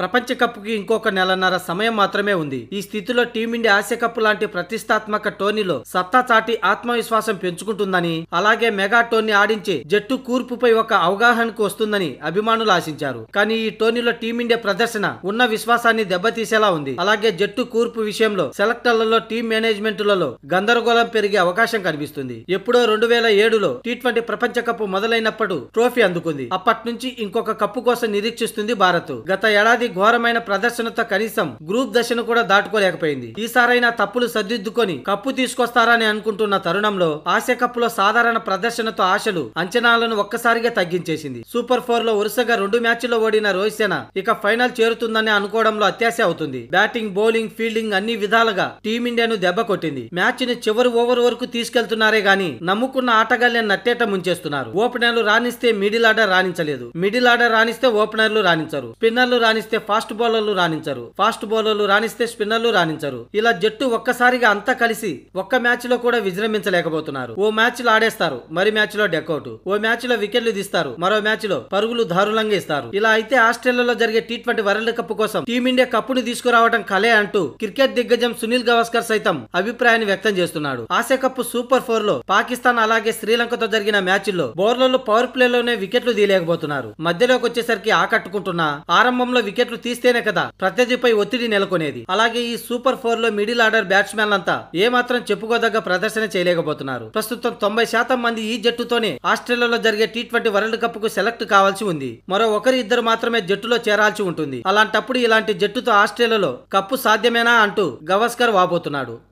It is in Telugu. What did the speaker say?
ప్రపంచ కప్‌కి ఇంకొక నెలన్నర సమయం మాత్రమే ఉంది. ఈ స్థితిలో టీమిండియా ఆసియా కప్ లాంటి ప్రతిష్టాత్మక టోర్నీలో సత్తా చాటి ఆత్మవిశ్వాసం పెంచుకుంటుందని, అలాగే మెగా టోర్నీ ఆడించే జట్టు కూర్పుపై ఒక అవగాహనకు వస్తుందని అభిమానులు ఆశించారు. కానీ ఈ టోర్నీలో టీమిండియా ప్రదర్శన ఉన్న విశ్వాసాన్ని దెబ్బతీసేలా ఉంది. అలాగే జట్టు కూర్పు విషయంలో సెలెక్టర్లలో, టీం మేనేజ్మెంట్లలో గందరగోళం పెరిగే అవకాశం కనిపిస్తుంది. ఎప్పుడో 2007లో టీ20 ప్రపంచ కప్ మొదలైనప్పుడు ట్రోఫీ అందుకుంది. అప్పటి నుంచి ఇంకొక కప్పు కోసం నిరీక్షిస్తుంది భారత్. గత ఏడాది ఘోరమైన ప్రదర్శనతో కనీసం గ్రూప్ దశను కూడా దాటుకోలేకపోయింది. ఈసారైనా తప్పులు సరిదిద్దుకొని కప్పు తీసుకొస్తారని అనుకుంటున్న తరుణంలో ఆసియా కప్ లో సాధారణ ప్రదర్శనతో ఆశలు, అంచనాలను ఒక్కసారిగా తగ్గించేసింది. సూపర్ 4 లో వరుసగా 2 మ్యాచ్ల్లో ఓడిన రోహిత్ శర్మ ఇక ఫైనల్ చేరుతుందని అనుకోవడంలో అత్యాశ అవుతుంది. బ్యాటింగ్, బౌలింగ్, ఫీల్డింగ్ అన్ని విధాలుగా టీమిండియాను దెబ్బ కొట్టింది. మ్యాచ్ ని చివరి ఓవర్ వరకు తీసుకెళ్తున్నారే గాని నమ్ముకున్న ఆటగాళ్లను నట్టేట ముంచేస్తున్నారు. ఓపెనర్లు రాణిస్తే మిడిల్ ఆర్డర్ రాణించలేదు, మిడిల్ ఆర్డర్ రాణిస్తే ఓపెనర్లు రాణించరు, స్పిన్నర్లు రాణిస్తే ఫాస్ట్ బౌలర్లు రాణించరు, ఫాస్ట్ బౌలర్లు రాణిస్తే స్పిన్నర్లు రాణించరు. ఇలా జట్టు ఒక్కసారిగా అంతా కలిసి ఒక్క మ్యాచ్ లో కూడా విజృంభించలేకపోతున్నారు. ఓ మ్యాచ్ లో ఆడేస్తారు, మరి మ్యాచ్ లో డెకౌట్, ఓ మ్యాచ్ లో వికెట్లు తీస్తారు, మరో మ్యాచ్ లో పరుగులు దారుణంగా ఇస్తారు. ఇలా అయితే ఆస్ట్రేలియాలో జరిగే టీ20 వరల్డ్ కప్ కోసం టీమిండియా కప్పును తీసుకురావడం కలే అంటూ క్రికెట్ దిగ్గజం సునీల్ గవాస్కర్ సైతం అభిప్రాయాన్ని వ్యక్తం చేస్తున్నాడు. ఆసియా కప్ సూపర్ 4 లో పాకిస్తాన్ అలాగే శ్రీలంకతో జరిగిన మ్యాచ్ల్లో బౌలర్లు పవర్ ప్లేలోనే వికెట్లు తీయలేకపోతున్నారు. మధ్యలోకి వచ్చేసరికి ఆకట్టుకుంటున్నా ఆరంభంలో వికెట్లు తీస్తేనే కదా ప్రత్యర్థిపై ఒత్తిడి నెలకొనేది. అలాగే ఈ సూపర్ 4 లో మిడిల్ ఆర్డర్ బ్యాట్స్మెన్లంతా ఏమాత్రం చెప్పుకోదగ్గ ప్రదర్శన చేయలేకపోతున్నారు. ప్రస్తుతం 90% మంది ఈ జట్టుతోనే ఆస్ట్రేలియాలో జరిగే టీ20 వరల్డ్ కప్ కు సెలెక్ట్ కావాల్సి ఉంది. మరో ఒకరు ఇద్దరు మాత్రమే జట్టులో చేరాల్సి ఉంటుంది. అలాంటప్పుడు ఇలాంటి జట్టుతో ఆస్ట్రేలియాలో కప్పు సాధ్యమేనా అంటూ గవాస్కర్ వాపోతున్నాడు.